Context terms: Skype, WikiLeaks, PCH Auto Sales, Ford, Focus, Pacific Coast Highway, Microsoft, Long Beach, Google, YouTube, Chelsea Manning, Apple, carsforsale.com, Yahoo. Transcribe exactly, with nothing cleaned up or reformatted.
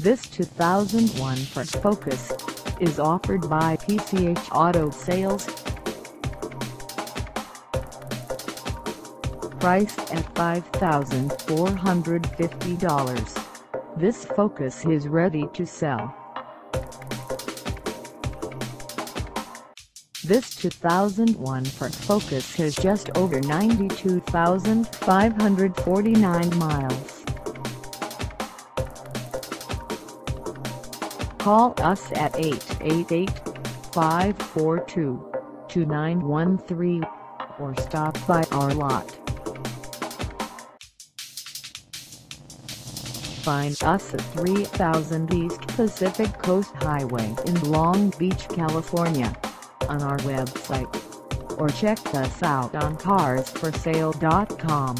This two thousand one Ford Focus is offered by P C H Auto Sales. Priced at five thousand four hundred fifty dollars, this Focus is ready to sell. This two thousand one Ford Focus has just over ninety-two thousand five hundred forty-nine miles. Call us at eight eight eight, five four two, two nine one three or stop by our lot. Find us at three thousand East Pacific Coast Highway in Long Beach, California, on our website, or check us out on cars for sale dot com.